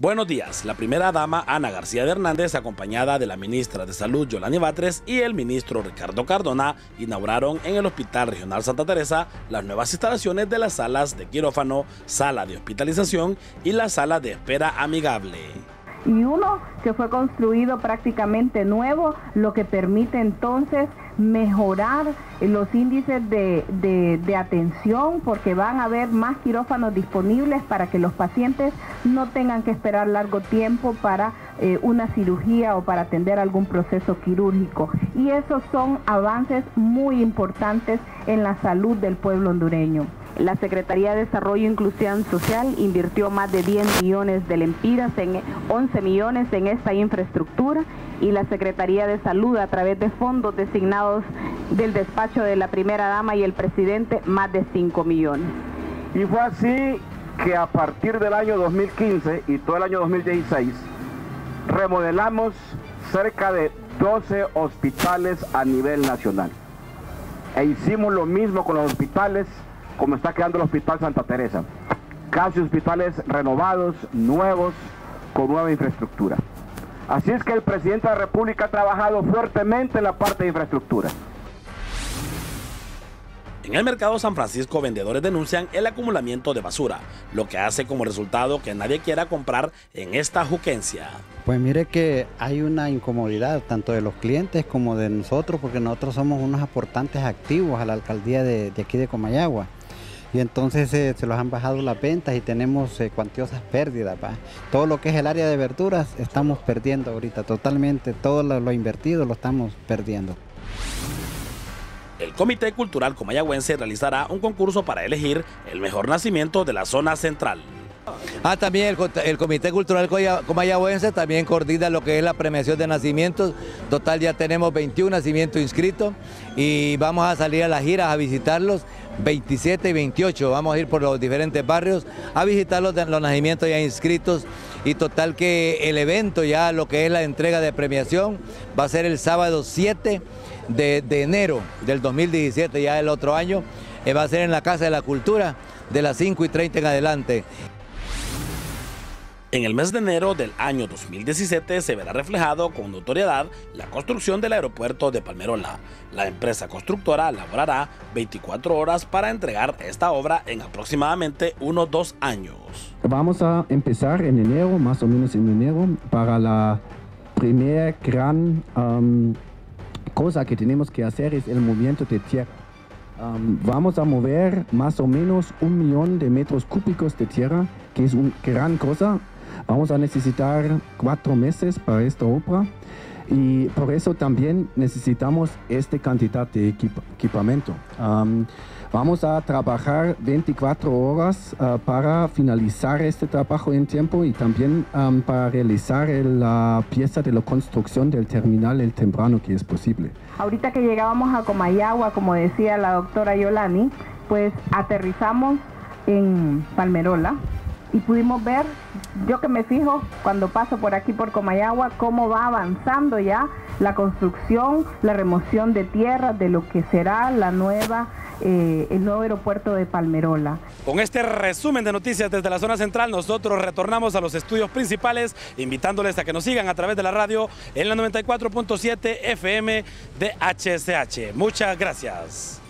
Buenos días. La primera dama, Ana García de Hernández, acompañada de la ministra de Salud, Yolani Batres, y el ministro Ricardo Cardona, inauguraron en el Hospital Regional Santa Teresa las nuevas instalaciones de las salas de quirófano, sala de hospitalización y la sala de espera amigable. Y uno que fue construido prácticamente nuevo, lo que permite entonces mejorar los índices de atención, porque van a haber más quirófanos disponibles para que los pacientes no tengan que esperar largo tiempo para una cirugía o para atender algún proceso quirúrgico. Y esos son avances muy importantes en la salud del pueblo hondureño. La Secretaría de Desarrollo e Inclusión Social invirtió más de 10 millones de lempiras, 11 millones en esta infraestructura, y la Secretaría de Salud, a través de fondos designados del despacho de la primera dama y el presidente, más de 5 millones. Y fue así que a partir del año 2015 y todo el año 2016 remodelamos cerca de 12 hospitales a nivel nacional. E hicimos lo mismo con los hospitales como está quedando el Hospital Santa Teresa. Casi hospitales renovados, nuevos, con nueva infraestructura. Así es que el presidente de la República ha trabajado fuertemente en la parte de infraestructura. En el mercado San Francisco, vendedores denuncian el acumulamiento de basura, lo que hace como resultado que nadie quiera comprar en esta juquencia. Pues mire que hay una incomodidad tanto de los clientes como de nosotros, porque nosotros somos unos aportantes activos a la alcaldía de aquí de Comayagua. Y entonces se los han bajado las ventas y tenemos cuantiosas pérdidas. ¿Va? Todo lo que es el área de verduras estamos perdiendo ahorita totalmente, todo lo invertido lo estamos perdiendo. El Comité Cultural Comayagüense realizará un concurso para elegir el mejor nacimiento de la zona central. También el Comité Cultural Comayagüense también coordina lo que es la premiación de nacimientos. Total, ya tenemos 21 nacimientos inscritos y vamos a salir a las giras a visitarlos, 27 y 28. Vamos a ir por los diferentes barrios a visitar los nacimientos ya inscritos, y total que el evento, ya lo que es la entrega de premiación, va a ser el sábado 7 de enero del 2017, ya el otro año, va a ser en la Casa de la Cultura de las 5:30 en adelante. En el mes de enero del año 2017 se verá reflejado con notoriedad la construcción del aeropuerto de Palmerola. La empresa constructora laborará 24 horas para entregar esta obra en aproximadamente unos 2 años. Vamos a empezar en enero, más o menos en enero, para la primera gran cosa que tenemos que hacer es el movimiento de tierra. Vamos a mover más o menos 1 millón de metros cúbicos de tierra, que es una gran cosa. Vamos a necesitar 4 meses para esta obra, y por eso también necesitamos esta cantidad de equipamiento. Vamos a trabajar 24 horas para finalizar este trabajo en tiempo, y también para realizar la pieza de la construcción del terminal el temprano que es posible. Ahorita que llegábamos a Comayagua, como decía la doctora Yolani, pues aterrizamos en Palmerola y pudimos ver, yo que me fijo cuando paso por aquí por Comayagua, cómo va avanzando ya la construcción, la remoción de tierra de lo que será la nueva, el nuevo aeropuerto de Palmerola. Con este resumen de noticias desde la zona central, nosotros retornamos a los estudios principales, invitándoles a que nos sigan a través de la radio en la 94.7 FM de HCH. Muchas gracias.